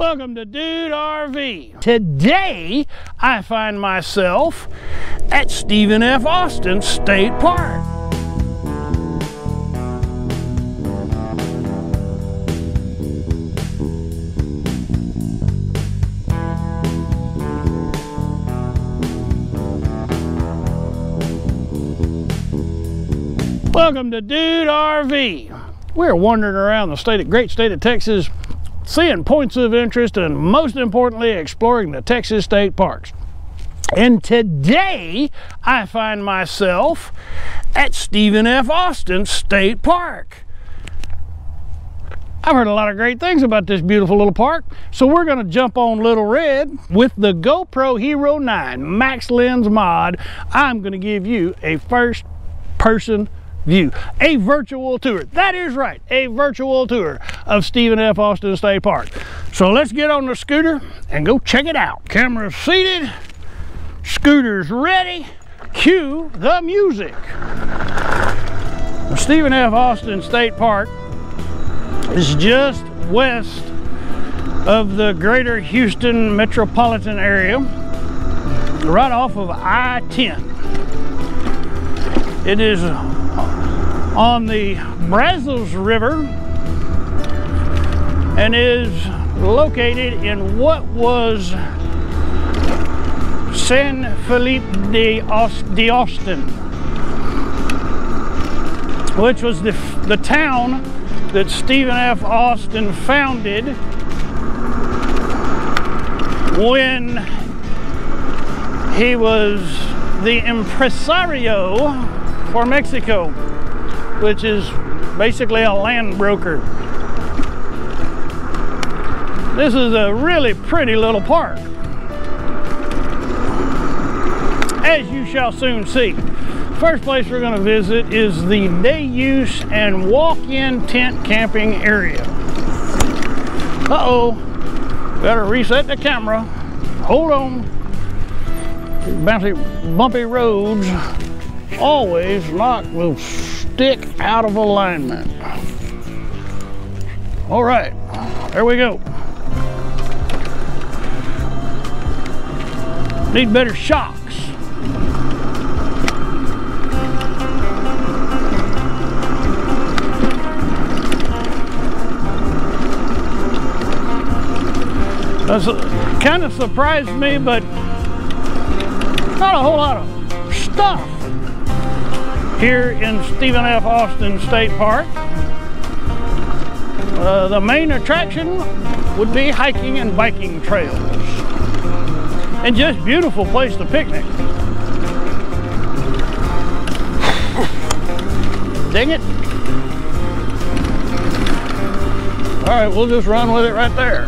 Welcome to Dude RV. Today, I find myself at Stephen F. Austin State Park. Welcome to Dude RV. We're wandering around the great state of Texas, seeing points of interest, and most importantly, exploring the Texas State Parks. And today, I find myself at Stephen F. Austin State Park. I've heard a lot of great things about this beautiful little park, so we're gonna jump on Little Red with the GoPro Hero 9 Max Lens Mod. I'm gonna give you a first-person view, a virtual tour. That is right, a virtual tour of Stephen F. Austin State Park. So let's get on the scooter and go check it out. Camera's seated, scooter's ready, cue the music. Stephen F. Austin State Park is just west of the greater Houston metropolitan area, right off of I-10. It is on the Brazos River and is located in what was San Felipe de Austin, which was the town that Stephen F. Austin founded when he was the impresario for Mexico, which is basically a land broker. This is a really pretty little park, as you shall soon see. First place we're going to visit is the day use and walk-in tent camping area. Better reset the camera. Hold on. Bouncy, bumpy roads always knock loose. Stick out of alignment. All right, there we go. Need better shocks. That's kind of surprised me, but not a whole lot of stuff here in Stephen F. Austin State Park. The main attraction would be hiking and biking trails, and just beautiful place to picnic. Dang it. All right, we'll just run with it right there.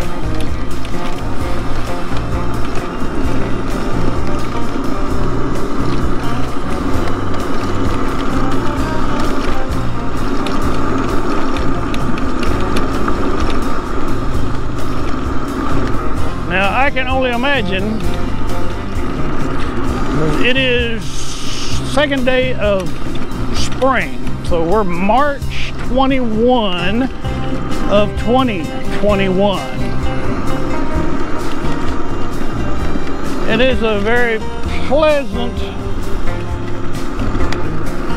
I can only imagine it is second day of spring, so we're March 21 of 2021. It is a very pleasant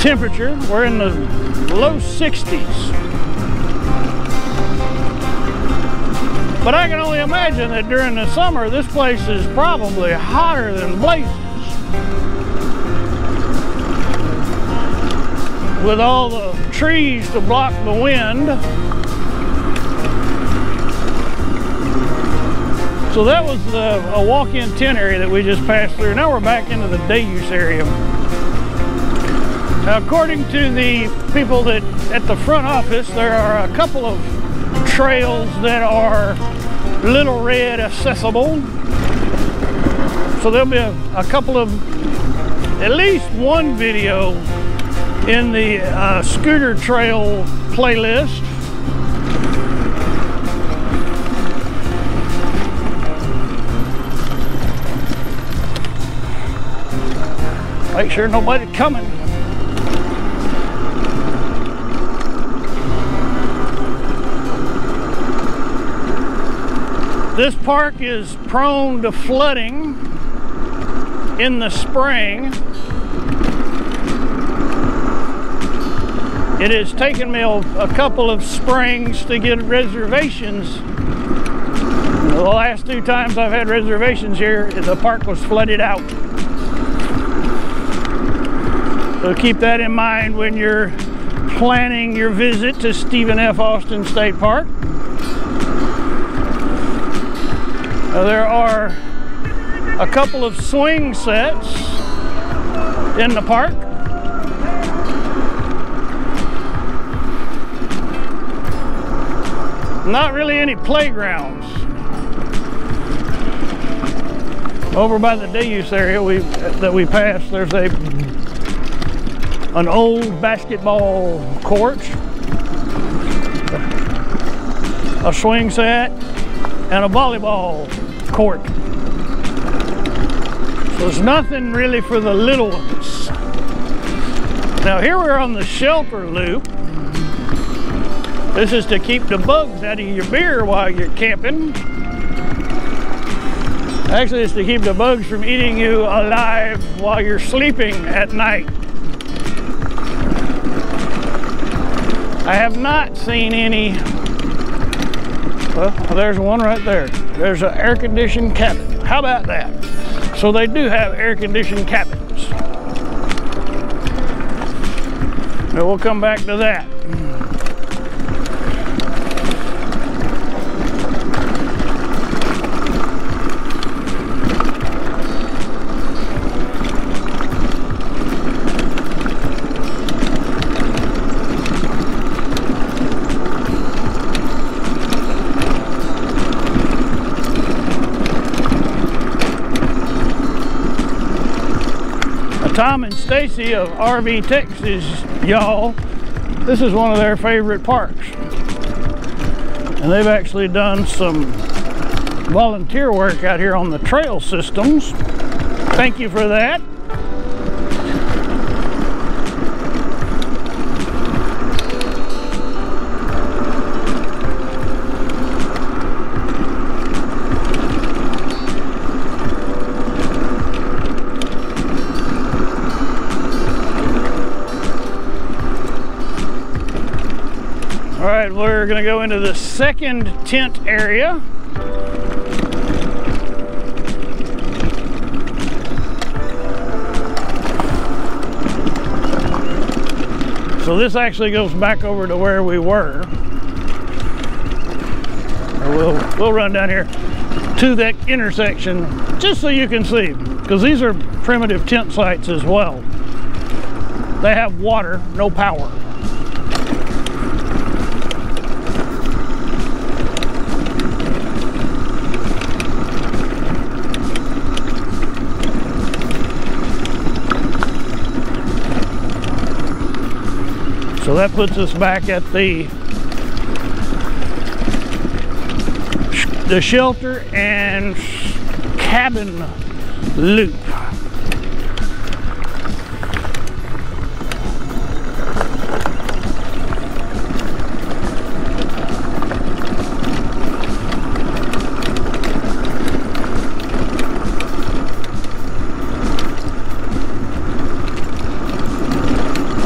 temperature. We're in the low 60s. But I can only imagine that during the summer, this place is probably hotter than blazes, with all the trees to block the wind. So that was a walk-in tent area that we just passed through. Now we're back into the day use area. Now, according to the people that at the front office, there are a couple of trails that are Little Red accessible, so there'll be a couple of, at least one video in the scooter trail playlist. Make sure nobody's coming. This park is prone to flooding in the spring. It has taken me a couple of springs to get reservations. The last two times I've had reservations here, the park was flooded out. So keep that in mind when you're planning your visit to Stephen F. Austin State Park. Now, there are a couple of swing sets in the park. Not really any playgrounds. Over by the day use area that we passed, there's an old basketball court, a swing set, and a volleyball court. So there's nothing really for the little ones. Now here we're on the shelter loop. This is to keep the bugs out of your beer while you're camping. Actually, it's to keep the bugs from eating you alive while you're sleeping at night. I have not seen any. Well, there's one right there. There's an air-conditioned cabin. How about that? So they do have air-conditioned cabins. Now we'll come back to that. Tom and Stacy of RV Texas, y'all, this is one of their favorite parks. And they've actually done some volunteer work out here on the trail systems. Thank you for that. All right, we're gonna go into the second tent area. So this actually goes back over to where we were. We'll run down here to that intersection just so you can see, because these are primitive tent sites as well. They have water, no power. So that puts us back at the shelter and cabin loop.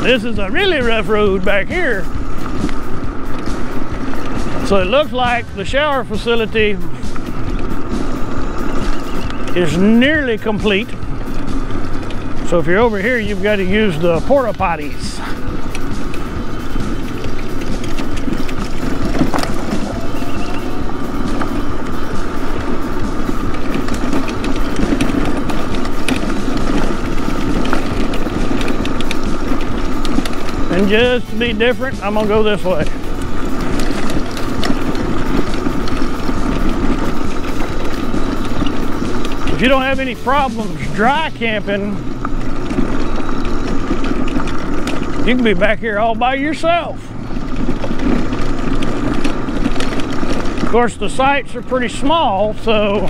This is a really rough road back here. So it looks like the shower facility is nearly complete. So if you're over here, you've got to use the porta potties. And just to be different, I'm gonna go this way. If you don't have any problems dry camping, you can be back here all by yourself. Of course, the sites are pretty small, so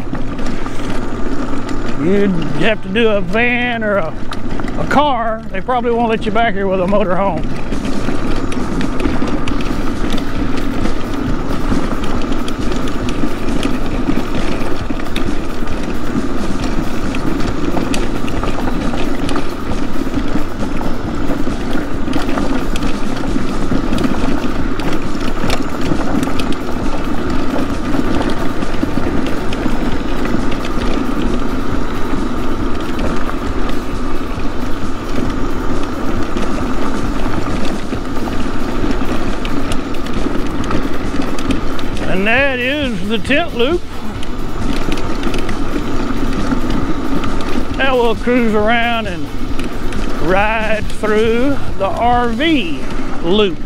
you'd have to do a van or a car. They probably won't let you back here with a motorhome. that is the tent loop. Now we'll cruise around and ride through the RV loop.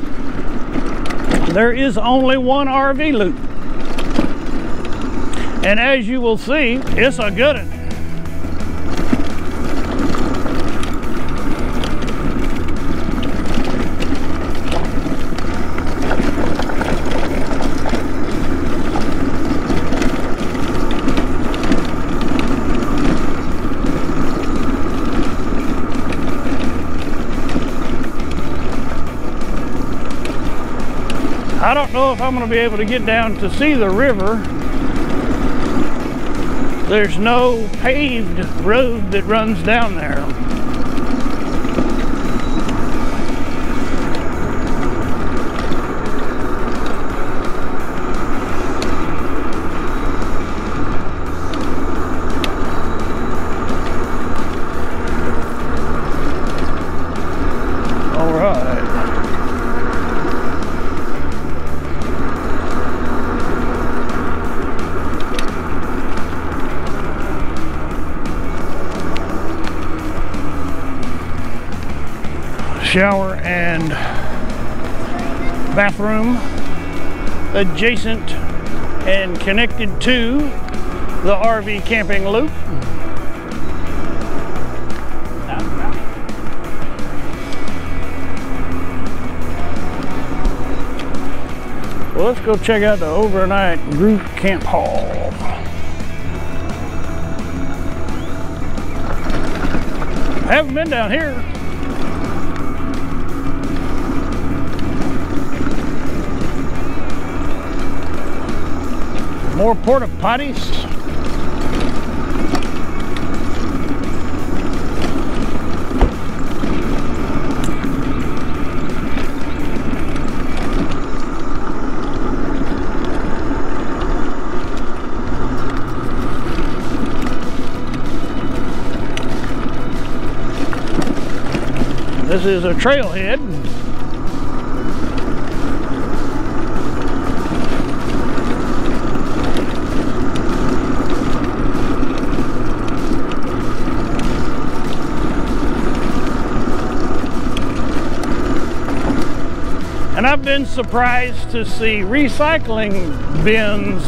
There is only one RV loop. And as you will see, it's a good one. I don't know if I'm going to be able to get down to see the river. There's no paved road that runs down there. Shower and bathroom adjacent and connected to the RV camping loop. Well, let's go check out the overnight group camp hall. Haven't been down here. More porta potties. This is a trailhead. And I've been surprised to see recycling bins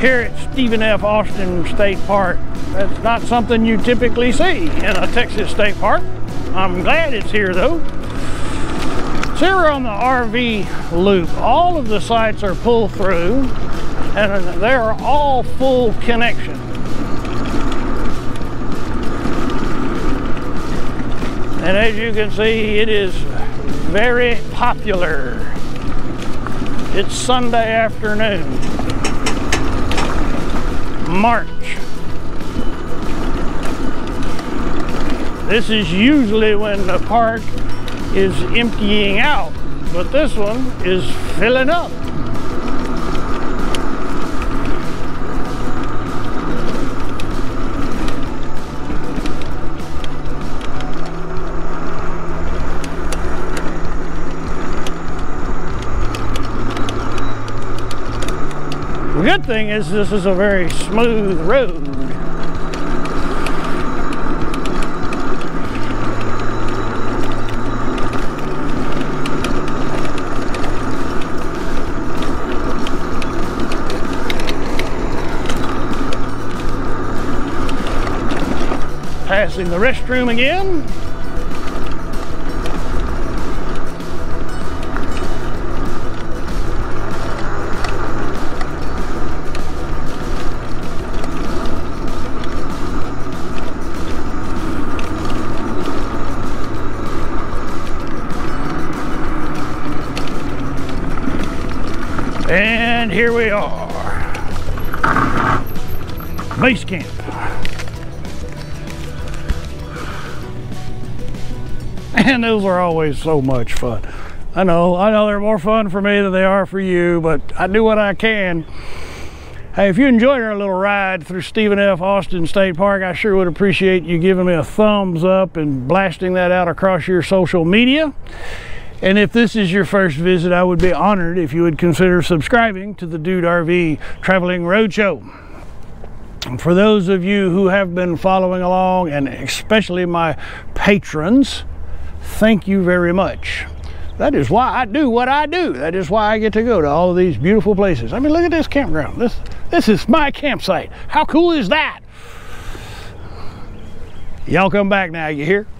here at Stephen F. Austin State Park. That's not something you typically see in a Texas state park. I'm glad it's here though. So we're on the RV loop. All of the sites are pull through and they're all full connection. And as you can see, it is very popular. It's Sunday afternoon, March. This is usually when the park is emptying out, but this one is filling up. The good thing is this is a very smooth road. Passing the restroom again. And here we are, base camp. And those are always so much fun. I know they're more fun for me than they are for you, but I do what I can. Hey, if you enjoyed our little ride through Stephen F. Austin State Park, I sure would appreciate you giving me a thumbs up and blasting that out across your social media. And if this is your first visit, I would be honored if you would consider subscribing to the Dude RV Traveling Roadshow. For those of you who have been following along, and especially my patrons, thank you very much. That is why I do what I do. That is why I get to go to all of these beautiful places. I mean, look at this campground. This is my campsite. How cool is that? Y'all come back now, you hear?